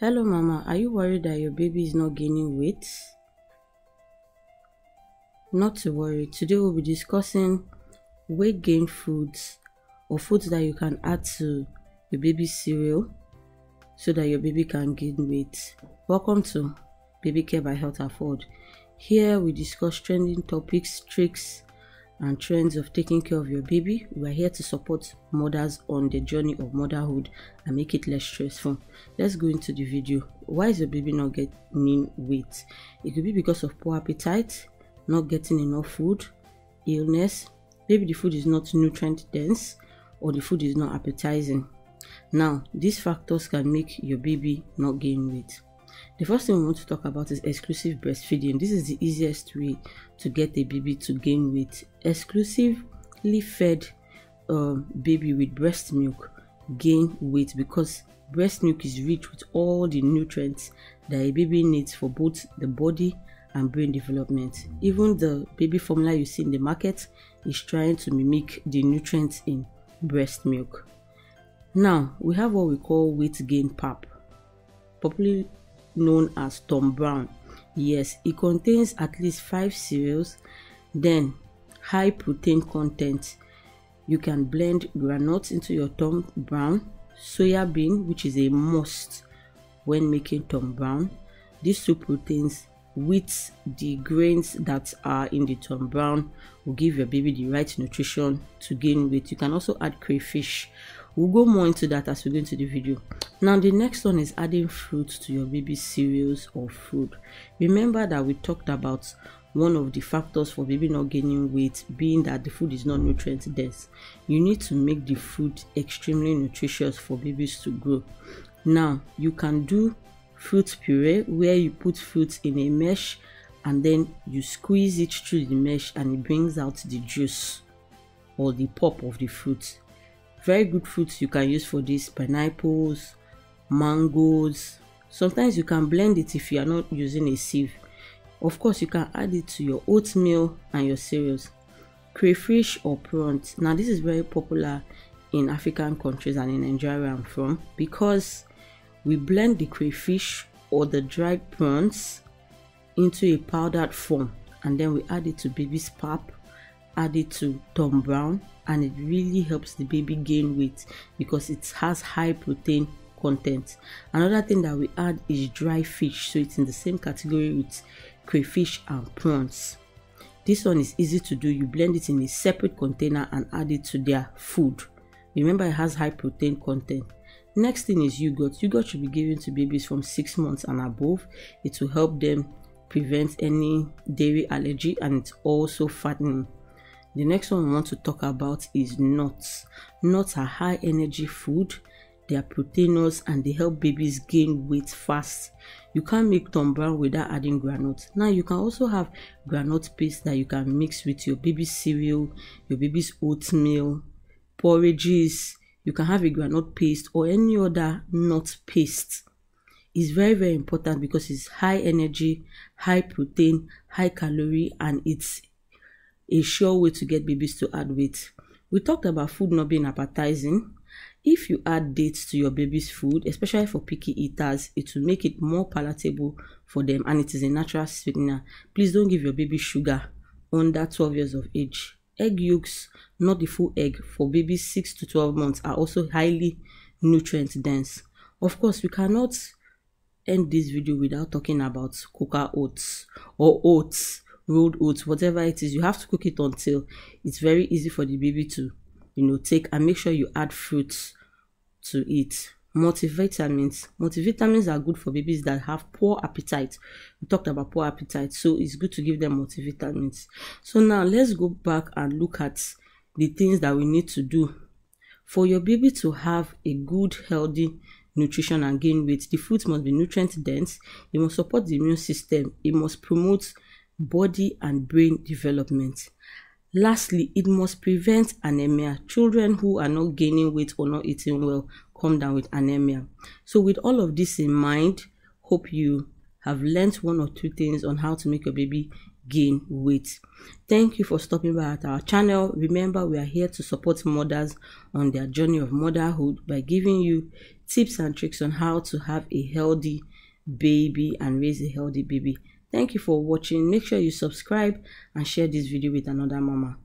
Hello mama, are you worried that your baby is not gaining weight? Not to worry, today we'll be discussing weight gain foods or foods that you can add to your baby's cereal so that your baby can gain weight. Welcome to Baby Care by HealthAfford. Here we discuss trending topics, tricks and trends of taking care of your baby. We are here to support mothers on the journey of motherhood and make it less stressful. Let's go into the video. Why is your baby not gaining weight? It could be because of poor appetite, not getting enough food, illness, maybe the food is not nutrient dense or the food is not appetizing. Now, these factors can make your baby not gain weight. The first thing we want to talk about is exclusive breastfeeding. This is the easiest way to get a baby to gain weight. Exclusively fed baby with breast milk gain weight because breast milk is rich with all the nutrients that a baby needs for both the body and brain development. Even the baby formula you see in the market is trying to mimic the nutrients in breast milk. Now, we have what we call weight gain pap, popularly known as Tom Brown. Yes, it contains at least 5 cereals, then high protein content. You can blend granules into your Tom Brown, soya bean, which is a must when making Tom Brown. These two proteins with the grains that are in the Tom Brown will give your baby the right nutrition to gain weight. You can also add crayfish. We'll go more into that as we go into the video. Now, the next one is adding fruit to your baby's cereals or food. Remember that we talked about one of the factors for baby not gaining weight being that the food is not nutrient dense. You need to make the food extremely nutritious for babies to grow. Now, you can do fruit puree where you put fruits in a mesh and then you squeeze it through the mesh and it brings out the juice or the pulp of the fruit. Very good fruits you can use for this: pineapples, mangoes. Sometimes you can blend it if you are not using a sieve. Of course, you can add it to your oatmeal and your cereals. Crayfish or prawns. Now, this is very popular in African countries and in Nigeria where I'm from, because we blend the crayfish or the dried prawns into a powdered form and then we add it to baby's pap, add it to Tom Brown, and it really helps the baby gain weight because it has high protein content. Another thing that we add is dry fish, so it's in the same category with crayfish and prawns. This one is easy to do. You blend it in a separate container and add it to their food. Remember, it has high protein content. Next thing is yogurt. Yogurt should be given to babies from 6 months and above. It will help them prevent any dairy allergy and it's also fattening. The next one we want to talk about is nuts. Nuts are high energy food. They are proteinous and they help babies gain weight fast. You can't make Tom Brown without adding granules. Now, you can also have granule paste that you can mix with your baby's cereal, your baby's oatmeal, porridges. You can have a granule paste or any other nut paste. It's very, very important because it's high energy, high protein, high calorie, and it's a sure way to get babies to add weight. We talked about food not being appetizing. If you add dates to your baby's food, especially for picky eaters, it will make it more palatable for them, and it is a natural sweetener. Please don't give your baby sugar under 12 years of age. Egg yolks, not the full egg, for babies 6 to 12 months are also highly nutrient dense. Of course, we cannot end this video without talking about cocoa oats or oats, rolled oats, whatever it is. You have to cook it until it's very easy for the baby to, take, and make sure you add fruits to it. Multivitamins. Multivitamins are good for babies that have poor appetite. We talked about poor appetite, so it's good to give them multivitamins. So now let's go back and look at the things that we need to do for your baby to have a good, healthy nutrition and gain weight. The food must be nutrient dense. It must support the immune system. It must promote body and brain development. Lastly, it must prevent anemia. Children who are not gaining weight or not eating well come down with anemia. So with all of this in mind, hope you have learned one or two things on how to make your baby gain weight. Thank you for stopping by at our channel. Remember, we are here to support mothers on their journey of motherhood by giving you tips and tricks on how to have a healthy baby and raise a healthy baby. Thank you for watching. Make sure you subscribe and share this video with another mama.